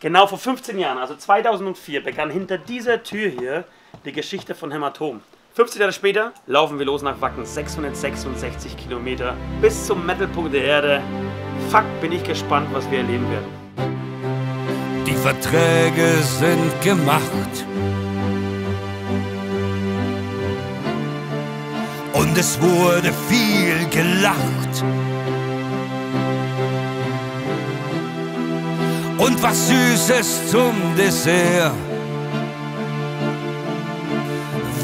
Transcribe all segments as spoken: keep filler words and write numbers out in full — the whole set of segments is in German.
Genau vor fünfzehn Jahren, also zweitausendvier, begann hinter dieser Tür hier die Geschichte von Hämatom. fünfzehn Jahre später laufen wir los nach Wacken, sechshundertsechsundsechzig Kilometer bis zum Mittelpunkt der Erde. Fuck, bin ich gespannt, was wir erleben werden. Die Verträge sind gemacht und es wurde viel gelacht. Und was Süßes zum Dessert.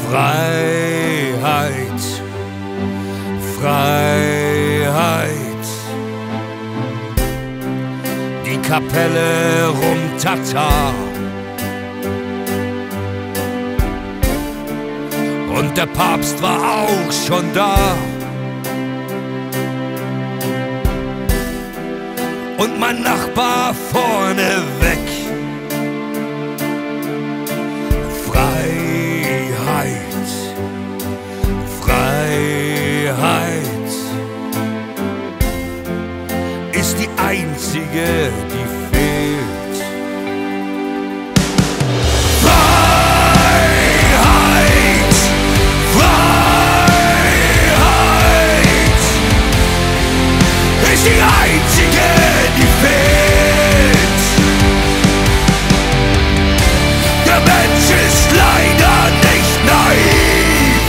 Freiheit, Freiheit. Die Kapelle rum Tatar und der Papst war auch schon da. Und mein Nachbar vorne weg. Freiheit, Freiheit ist die einzige, die fehlt. Freiheit, Freiheit ist die einzige. Der Mensch ist leider nicht naiv.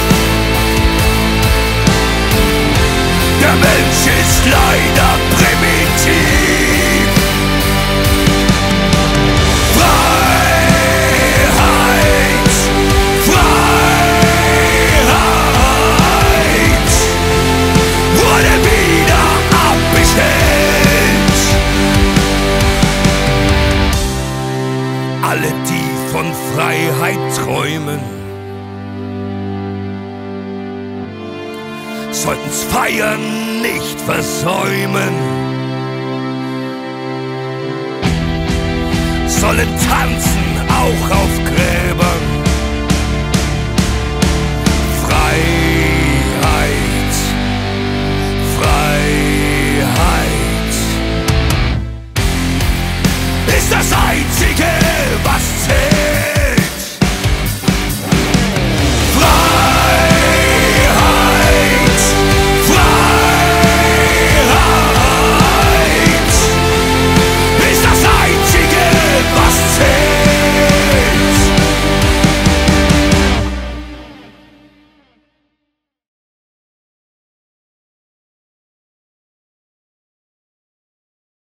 Der Mensch ist leider primitiv. Freiheit, Freiheit wurde wieder abbestellt. Alle, die von Freiheit träumen, sollten's feiern, nicht versäumen. Sollen tanzen auch auf Gräbern. Freiheit, Freiheit ist das einzige.